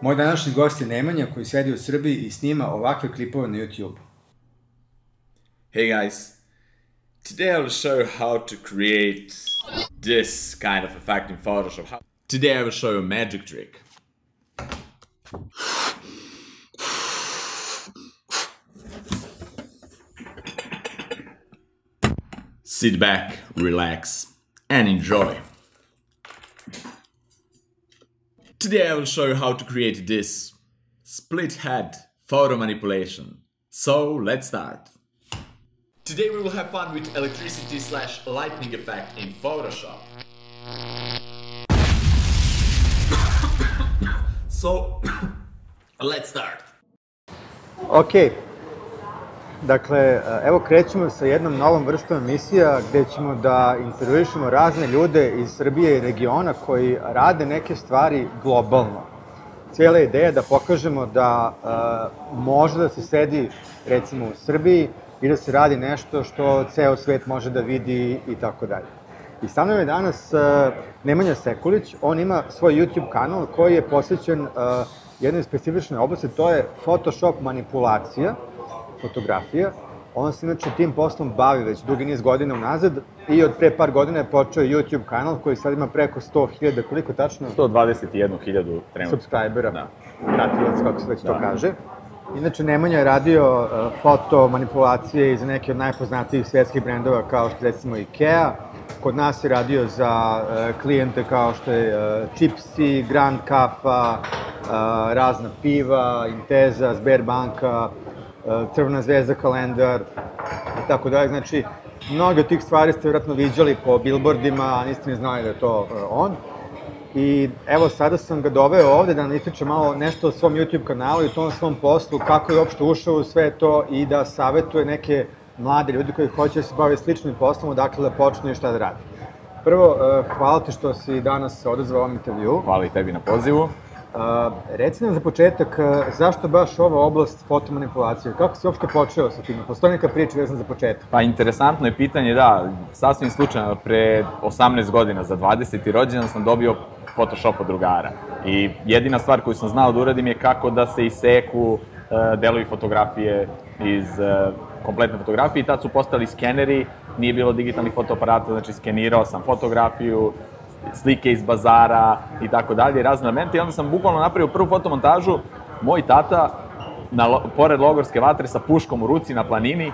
Moj današnji gost je Nemanja koji sedi u Srbiji i snima ovakve klipove na YouTube. Hey guys, today I will show you how to create this kind of effect in Photoshop. Today I will show you a magic trick. Sit back, relax and enjoy. Today I will show you how to create this split head photo manipulation. So let's start. Today we will have fun with electricity / lightning effect in Photoshop. So let's start. Ok, dakle evo krećemo sa jednom novom vrstom emisija gde ćemo da intervjuišemo razne ljude iz Srbije i regiona koji rade neke stvari globalno. Cijela ideja je da pokažemo da može da se sedi recimo u Srbiji i da se radi nešto što ceo svet može da vidi i tako dalje. I sa mnom je danas Nemanja Sekulić, on ima svoj YouTube kanal koji je posvećen jednoj specifičnoj oblasti, to je Photoshop manipulacija, fotografija. On se inače tim poslom bavi već dugi niz godina unazad i od pre par godina je počeo YouTube kanal koji sad ima preko 100.000, koliko tačno? 121.000 trenutno. Subscribera, pratilac kako se već to kaže. Inače, Nemanja je radio foto manipulacije iz neke od najpoznatijih svetskih brendova kao što recimo Ikea. Kod nas je radio za klijente kao što je Chipsi, Grand Kaffa, razna piva, Intesa, Sberbanka, Crvena zvezda, kalendar i tako dalje. Znači, mnogi od tih stvari ste vjerojatno viđali po billboardima, niste ni znali da je to on. I evo, sada sam ga doveo ovde da nam ispriča malo nešto o svom YouTube kanalu i o tom svom poslu, kako je uopšte ušao u sve to i da savjetuje neke mlade ljudi koji hoće da se bave sličnim poslom, odakle da počne i šta da radi. Prvo, hvala ti što si danas odazvao ovom intervju. Hvala i tebi na pozivu. Reci nam za početak, zašto baš ova oblast fotomanipulacije? Kako si uopšte počeo sa tim? Postoji neka priča vezana za početak? Pa, interesantno je pitanje, da. Sasvim slučajno, pre 18 godina, za 20. rođendan sam dobio Photoshop od drugara. I jedina stvar koju sam znao da uradim je kako da se iseku delovi fotografije iz kompletne fotografije. I tad su postali skeneri, nije bilo digitalnih fotoaparata, znači skenirao sam fotografiju, slike iz bazara i tako dalje, razne elemente. I onda sam bukvalno napravio prvu fotomontažu. Moj tata, pored logorske vatre, sa puškom u ruci na planini,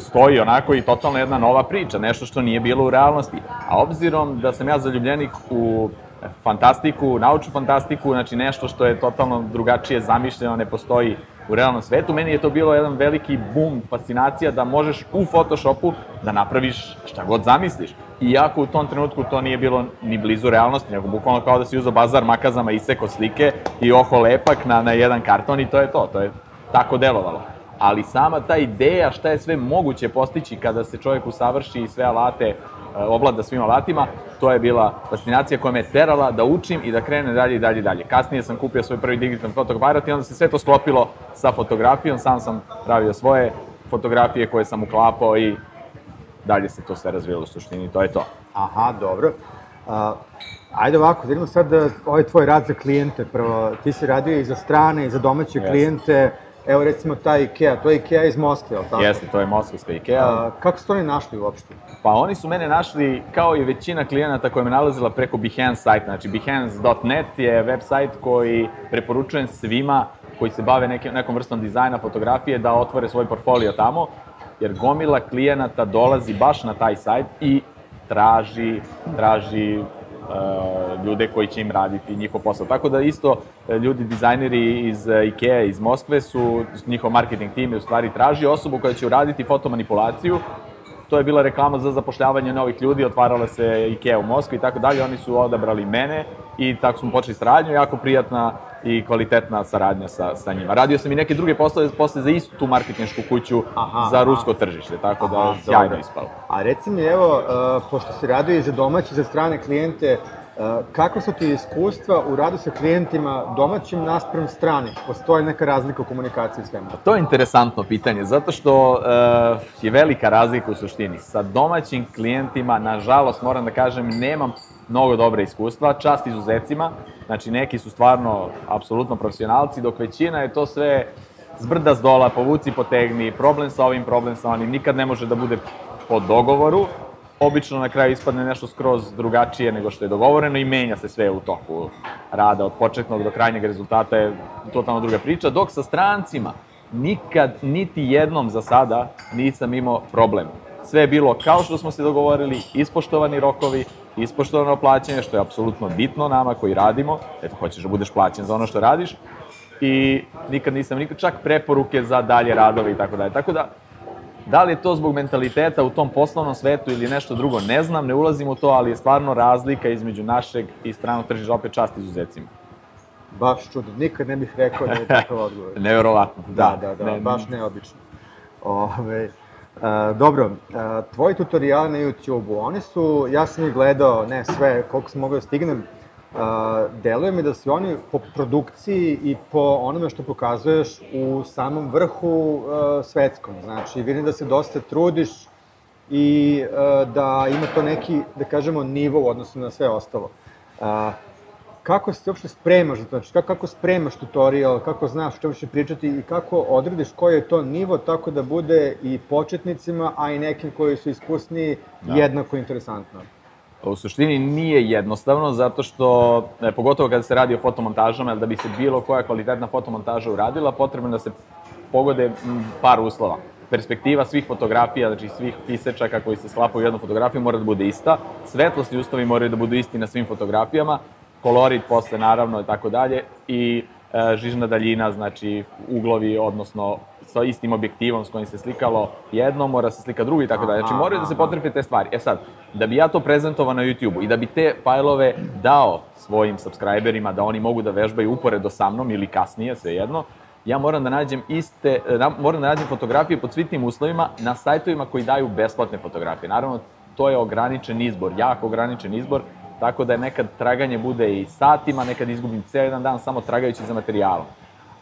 stoji onako i totalno jedna nova priča, nešto što nije bilo u realnosti. A obzirom da sam ja zaljubljenik u fantastiku, naučnu fantastiku, znači nešto što je totalno drugačije zamišljeno, ne postoji u realnom svetu, meni je to bilo jedan veliki bum, fascinacija da možeš u Photoshopu da napraviš šta god zamisliš. Iako u tom trenutku to nije bilo ni blizu realnosti, nego bukvalno kao da si uzeo bazar makazama, isekao slike i oho lepak na jedan karton i to je to. To je tako delovalo. Ali sama ta ideja šta je sve moguće postići kada se čovjek usavrši i sve alate, ovlada svim alatima, to je bila fascinacija koja me terala da učim i da krenem dalje. Kasnije sam kupio svoj prvi digitalni fotoaparat i onda se sve to sklopilo sa fotografijom. Sam sam pravio svoje fotografije koje sam uklapao i dalje se to sve razvijelo u suštini, to je to. Aha, dobro. Ajde ovako, vidimo sad ovaj tvoj rad za klijente. Prvo, ti si radio i za strane i za domaće klijente. Evo recimo ta Ikea, to je Ikea iz Moskve, ali tako? Jeste, to je moskovska Ikea. Kako su to oni našli uopšte? Pa oni su mene našli, kao i većina klijenata koja me nalazila, preko Behance sajta. Znači, behance.net je web sajt koji preporučujem svima koji se bave nekom vrstom dizajna, fotografije, da otvore svoj portfolio tamo, jer gomila klijenata dolazi baš na taj sajt i traži ljude koji će im raditi njihov posao. Tako da isto ljudi, dizajneri iz Ikea, iz Moskve, su, njihov marketing tim je u stvari tražio osobu koja će uraditi fotomanipulaciju. To je bila reklama za zapošljavanje novih ljudi, otvarala se Ikea u Moskvi i tako dalje. Oni su odabrali mene i tako smo počeli saradnju, jako prijatna i kvalitetna saradnja sa njima. Radio sam i neke druge poslove za istu tu marketinšku kuću za rusko tržište, tako da sjajno ispalo. A reci mi, evo, pošto si radio i za domaće i za strane klijente, kako su ti iskustva u radu sa klijentima domaćim naspram stranih? Postoji neka razlika u komunikaciji s njima? To je interesantno pitanje, zato što je velika razlika u suštini. Sa domaćim klijentima, nažalost, moram da kažem, nemam mnogo dobre iskustva, čast izuzecima, znači neki su stvarno apsolutno profesionalci, dok većina je to sve zbrda s dola, povuci, potegni, problem sa ovim, problem sa onim, nikad ne može da bude po dogovoru, obično na kraju ispadne nešto skroz drugačije nego što je dogovoreno i menja se sve u toku rada, od početnog do krajnjeg rezultata je totalno druga priča, dok sa strancima nikad, niti jednom za sada, nisam imao problem. Sve je bilo kao što smo se dogovorili, ispoštovani rokovi, ispoštovano plaćanje, što je apsolutno bitno nama koji radimo, eto, hoćeš da budeš plaćen za ono što radiš, i nikad nisam čak preporuke za dalje radove i tako dalje. Tako da, da li je to zbog mentaliteta u tom poslovnom svetu ili nešto drugo, ne znam, ne ulazim u to, ali je stvarno razlika između našeg i stranog tržišta, opet čast izuzecima. Baš čudno, nikad ne bih rekao da je takav odgovor. Neverovatno. Da, baš neobično. Dobro, tvoji tutoriali na YouTube-u, oni su, ja sam ih gledao, ne sve, koliko sam mogao stignem, deluje mi da su oni po produkciji i po onome što pokazuješ u samom vrhu svetskom. Znači, vidim da se dosta trudiš i da ima to neki, da kažemo, nivo u odnosu na sve ostalo. Kako se uopšte spremaš za to? Znači, kako spremaš tutorial, kako znaš o čemu ćeš pričati i kako odrediš koji je to nivo tako da bude i početnicima, a i nekim koji su iskusniji jednako interesantno? U suštini nije jednostavno, zato što, pogotovo kada se radi o fotomontažama, da bi se bilo koja kvalitetna fotomontaža uradila, potrebno je da se pogode par uslova. Perspektiva svih fotografija, znači svih isečaka koji se sklapaju u jednu fotografiju, mora da bude ista. Svetlost i uslovi moraju da budu isti na svim fotografijama. Kolorit posle, naravno, i tako dalje, i žižna daljina, znači uglovi, odnosno sa istim objektivom s kojim se slikalo jedno, mora se slika drugo i tako dalje. Znači, moraju da se potrefe te stvari. E sad, da bi ja to prezentovao na YouTube-u i da bi te fajlove dao svojim subscriberima, da oni mogu da vežbaju uporedo sa mnom ili kasnije, svejedno, ja moram da nađem fotografije pod svim tim uslovima na sajtovima koji daju besplatne fotografije. Naravno, to je ograničen izbor, jako ograničen izbor, tako da nekad traganje bude i satima, nekad izgubim ceo jedan dan samo tragajući za materijalom.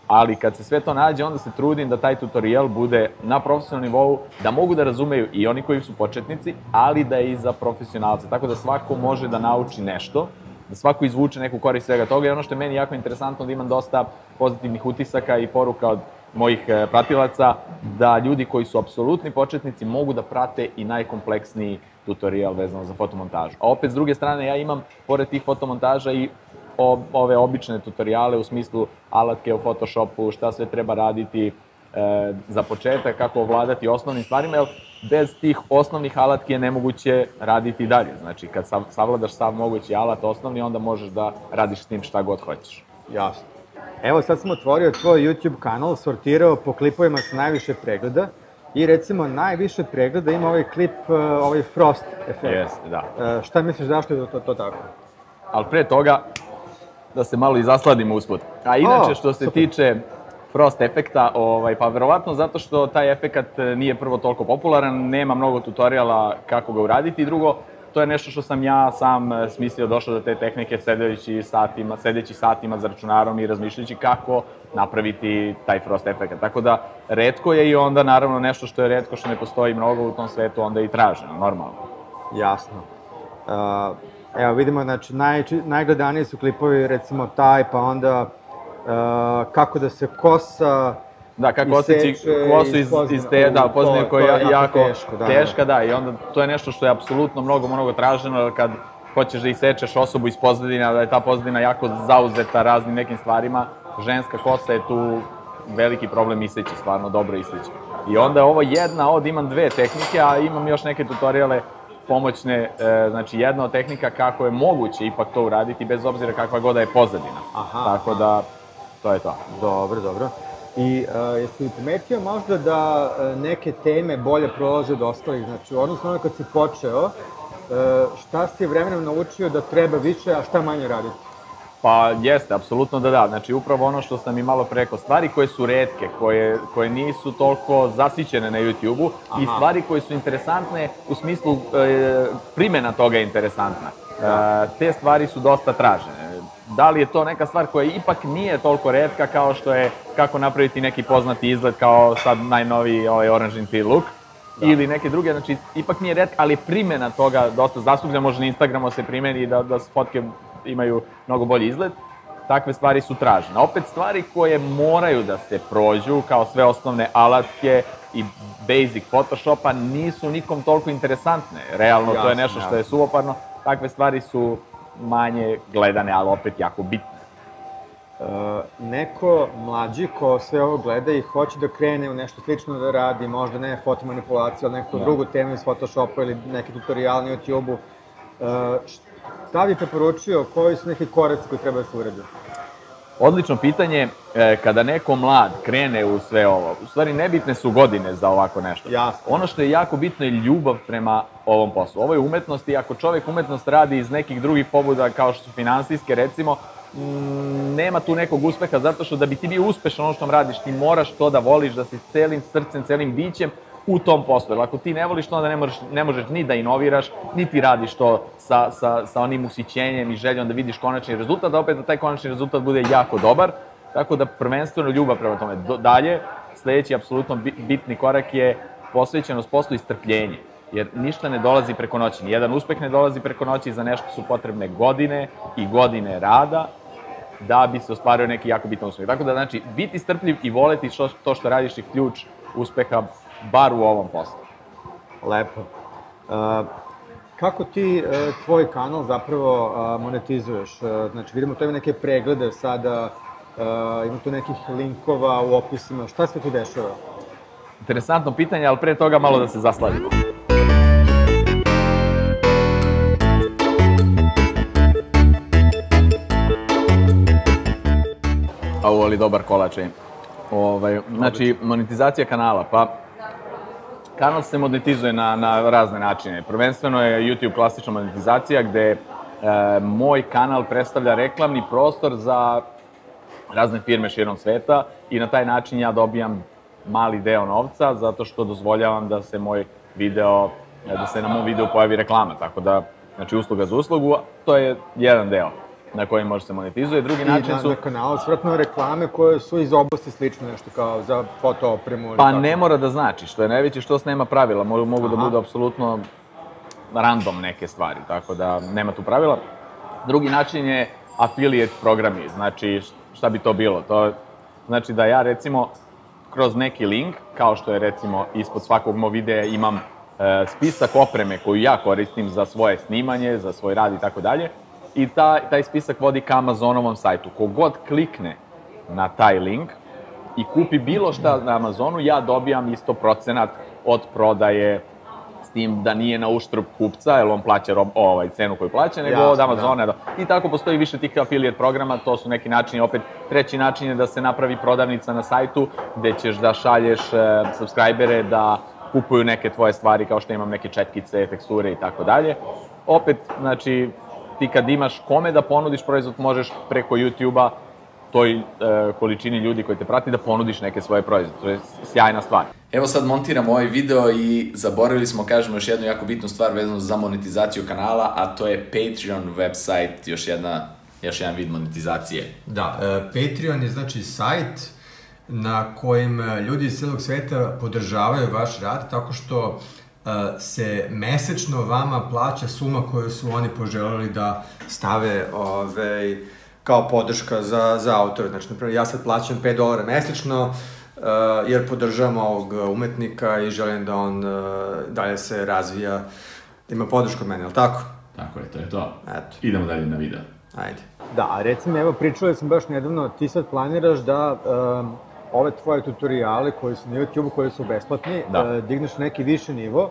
Ali kad se sve to nađe, onda se trudim da taj tutorial bude na profesionalnom nivou, da mogu da razumeju i oni koji su početnici, ali da je i za profesionalce. Tako da svako može da nauči nešto, da svako izvuče neku korist svega toga. I ono što je meni jako interesantno, da imam dosta pozitivnih utisaka i poruka od mojih pratilaca, da ljudi koji su apsolutni početnici mogu da prate i najkompleksniji tutorial vezano za fotomontažu. A opet, s druge strane, ja imam, pored tih fotomontaža, i ove obične tutoriale u smislu alatke u Photoshopu, šta sve treba raditi za početak, kako ovladati osnovnim stvarima, jer bez tih osnovnih alatki je nemoguće raditi dalje. Znači, kad savladaš sav mogući alat osnovni, onda možeš da radiš s tim šta god hoćeš. Jasno. Evo, sad sam otvorio tvoj YouTube kanal, sortirao po klipovima sa najviše pregleda i, recimo, najviše pregleda ima ovaj klip, ovaj frost efekt. Jeste, da. Šta misliš zašto je to tako? Ali pre toga, da se malo i zasladimo usput. A inače, što se tiče frost efekta, pa verovatno zato što taj efekat nije prvo toliko popularan, nema mnogo tutoriala kako ga uraditi, i drugo, to je nešto što sam ja sam smislio, došao do te tehnike sedeći satima za računarom i razmišljajući kako napraviti taj frost efekt. Tako da, retko je, i onda, naravno, nešto što je retko, što ne postoji mnogo u tom svetu, onda je i traženo, normalno. Jasno. Evo, vidimo, znači, najgledaniji su klipovi, recimo, taj, pa onda kako da se kosa... Da, kako ostići kosu iz te pozne koja je jako teška, da, i onda to je nešto što je apsolutno mnogo traženo, jer kad hoćeš da isečeš osobu iz pozadina, da je ta pozadina jako zauzeta raznim nekim stvarima, ženska kosa je tu veliki problem iseći, stvarno dobro iseći. I onda je ovo jedna od, imam dve tehnike, a imam još neke tutoriale pomoćne, znači jedna od tehnika kako je moguće ipak to uraditi, bez obzira kakva god je pozadina. Tako da, to je to. Dobro. I jesi primetio možda da neke teme bolje prolaze od ostalih? Znači, odnosno ono kad si počeo, šta si vremenom naučio da treba više, a šta manje raditi? Pa jeste, apsolutno da. Znači, upravo ono što sam i malo preko, stvari koje su retke, koje nisu toliko zasićene na YouTube-u, i stvari koje su interesantne u smislu primjena toga je interesantna. Te stvari su dosta tražene. Da li je to neka stvar koja ipak nije toliko retka kao što je kako napraviti neki poznati izgled, kao sad najnoviji oranžni tea look, ili neke druge, znači ipak nije retko, ali primjena toga dosta zastupljena, može na Instagramu se primjeni da fotke imaju mnogo bolji izgled. Takve stvari su tražene. Opet stvari koje moraju da se prođu, kao sve osnovne alatke i basic Photoshopa, nisu nikom toliko interesantne. Realno, to je nešto što je suvoparno. Takve stvari su manje gledane, ali opet jako bitne. Neko mlađi ko sve ovo gleda i hoće da krene u nešto slično da radi, možda ne fotomanipulaciju, ali neku drugu temu iz Photoshopa ili neki tutorial na YouTube-u, šta bi preporučio, koji su neki koraci koji treba da se urade? Odlično pitanje. Kada neko mlad krene u sve ovo, u stvari nebitne su godine za ovako nešto. Ono što je jako bitno je ljubav prema ovom poslu. Ovo je umetnost i ako čovek umetnost radi iz nekih drugih pobuda kao što su finansijske recimo, nema tu nekog uspeha zato što da bi ti bio uspešan ono što radiš, ti moraš to da voliš, da si celim srcem, celim bićem u tom poslu. Ako ti ne voliš to, onda ne možeš ni da inoviraš, ni ti radiš to sa onim usićenjem i željom da vidiš konačni rezultat, a opet da taj konačni rezultat bude jako dobar. Tako da prvenstveno ljubav prema tome. Dalje, sledeći apsolutno bitni korak je posvećenost poslu i strpljenje. Jer ništa ne dolazi preko noći. Nijedan uspeh ne dolazi preko noći, za nešto su potrebne godine i godine rada da bi se ostvario neki jako bitan uspeh. Tako da, znači, biti strpljiv i voleti to što radiš je ključ uspeha, bar u ovom poslu. Lepo. Kako ti tvoj kanal zapravo monetizuješ? Znači, vidimo, to ima neke preglede sada, ima tu nekih linkova u opisima. Šta sve tu dešava? Interesantno pitanje, ali pre toga malo da se zaslavimo. Au, ali dobar kolač je. Znači, monetizacija kanala, pa kanal se monetizuje na razne načine. Prvenstveno je YouTube klasična monetizacija gde moj kanal predstavlja reklamni prostor za razne firme širom sveta i na taj način ja dobijam mali deo novca zato što dozvoljavam da se na mom videu pojavi reklama. Tako da, znači usluga za uslugu, to je jedan deo na koji može se monetizuje. Drugi način su... I na kanalu svratno reklame koje su iz oblasti slično nešto kao za fotoopremu. Pa ne mora da znači, što je najveći što se nema pravila. Mogu da budu apsolutno random neke stvari, tako da nema tu pravila. Drugi način je affiliate programi, znači šta bi to bilo? Znači da ja recimo kroz neki link, kao što je recimo ispod svakog mog videa imam spisak opreme koju ja koristim za svoje snimanje, za svoj rad i tako dalje. I taj spisak vodi ka Amazonovom sajtu. Kogod klikne na taj link i kupi bilo šta na Amazonu, ja dobijam isto procenat od prodaje, s tim da nije na uštrb kupca, jer on plaća cenu koju plaća, nego od Amazona. I tako postoji više tih affiliate programa, to su neki načini. Opet, treći način je da se napravi prodavnica na sajtu, gde ćeš da šalješ subscribere da kupuju neke tvoje stvari, kao što imam neke četkice, teksture i tako dalje. Opet, znači... Ti kad imaš kome da ponudiš proizvod, možeš preko YouTube-a toj količini ljudi koji te prati da ponudiš neke svoje proizvode. To je sjajna stvar. Evo sad montiramo ovaj video i zaboravili smo, kažemo, još jednu jako bitnu stvar vezano za monetizaciju kanala, a to je Patreon website, još jedan vid monetizacije. Da, Patreon je znači sajt na kojem ljudi iz celog sveta podržavaju vaš rad tako što se mesečno vama plaća suma koju su oni poželjeli da stave kao podrška za autore. Znači, naprimer, ja sad plaćam $5 mesečno jer podržavam ovog umetnika i želim da on dalje se razvija, da ima podršku od mene, ali tako? Tako je, to je to. Idemo dalje na video. Ajde. Da, a recimo, evo, pričali smo baš nedavno, ti sad planiraš da... ove tvoje tutoriale koji su na YouTube-u, koji su besplatni, digneš na neki viši nivo,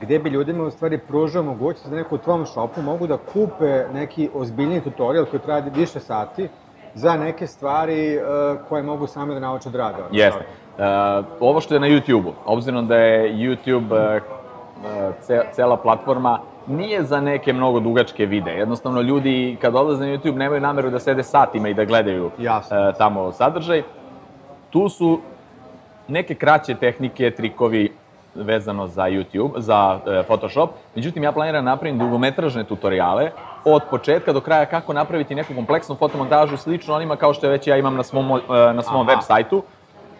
gde bi ljudima u stvari pružao mogućnost da neko u tvom shopu mogu da kupe neki ozbiljniji tutorial koji traje više sati za neke stvari koje mogu sami da nauče da rade. Jeste. Ovo što je na YouTube-u, obzirom da je YouTube cela platforma, nije za neke mnogo dugačke videe. Jednostavno, ljudi kad odlaze na YouTube nemaju nameru da sede satima i da gledaju tamo sadržaj. Tu su neke kraće tehnike, trikovi vezano za YouTube, za Photoshop. Međutim, ja planiram napraviti dugometražne tutoriale od početka do kraja kako napraviti neku kompleksnu fotomontažu slično onima kao što već ja imam na svom web sajtu.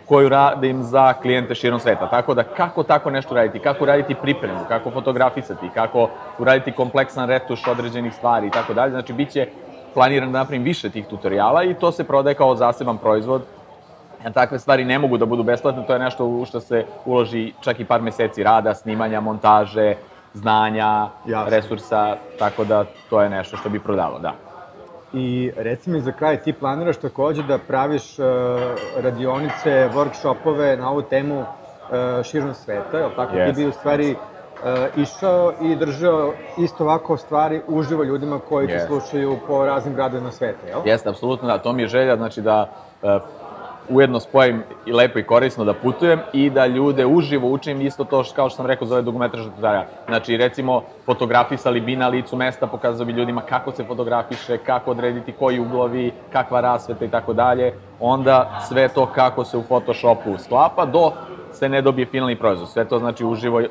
koju radim za klijente širom sveta. Tako da kako tako nešto raditi, kako raditi pripremu, kako fotografisati, kako uraditi kompleksan retuš određenih stvari i tako dalje. Znači, bit će planiran da napravim više tih tutoriala i to se prodaje kao zaseban proizvod. Takve stvari ne mogu da budu besplatne, to je nešto u što se uloži čak i par meseci rada, snimanja, montaže, znanja, resursa, tako da to je nešto što bi prodalo, da. I reci mi za kraj, ti planiraš takođe da praviš radionice, workshopove na ovu temu širom sveta, je li tako? Ti bi u stvari išao i držao isto ovako stvari uživo ljudima koji te slušaju po raznim gradovima sveta, je li? Jeste, apsolutno da, to mi je želja, znači da ujedno spojim i lepo i korisno da putujem i da ljude uživo učim isto to kao što sam rekao za ove dugometražne tutoriale. Znači, recimo, fotografisali bi na licu mesta, pokazao bi ljudima kako se fotografiše, kako odrediti koji uglovi, kakva rasveta i tako dalje. Onda sve to kako se u Photoshopu sklapa do se ne dobije finalni proizvod. Sve to znači uživo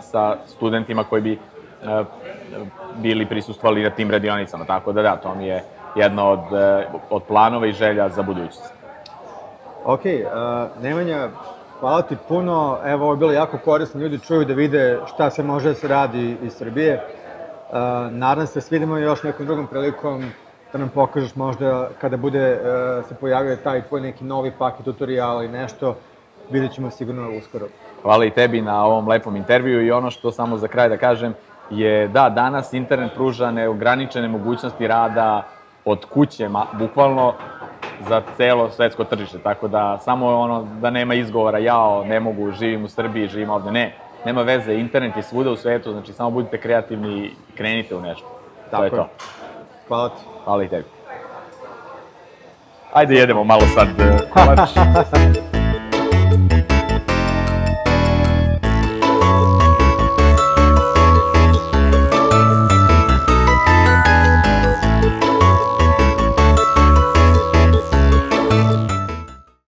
sa studentima koji bi bili prisustvovali na tim radionicama. Tako da da, to mi je jedna od planova i želja za budućnost. Ok, Nemanja, hvala ti puno, evo ovo je bilo jako korisno, ljudi čuju da vide šta se može da se radi iz Srbije. Nadam se da se vidimo još nekom drugom prilikom, da nam pokažeš možda kada bude se pojavio taj tvoj neki novi paket tutoriala i nešto, vidjet ćemo sigurno uskoro. Hvala i tebi na ovom lepom intervju i ono što samo za kraj da kažem je da danas internet pruža neograničene mogućnosti rada od kuće, bukvalno, za celo svetsko tržište, tako da samo ono da nema izgovora, jao, ne mogu, živim u Srbiji, živim ovde, ne, nema veze, internet je svuda u svetu, znači samo budite kreativni i krenite u nešto, to je to. Hvala ti. Hvala i tebi. Ajde jedemo malo sad kolač.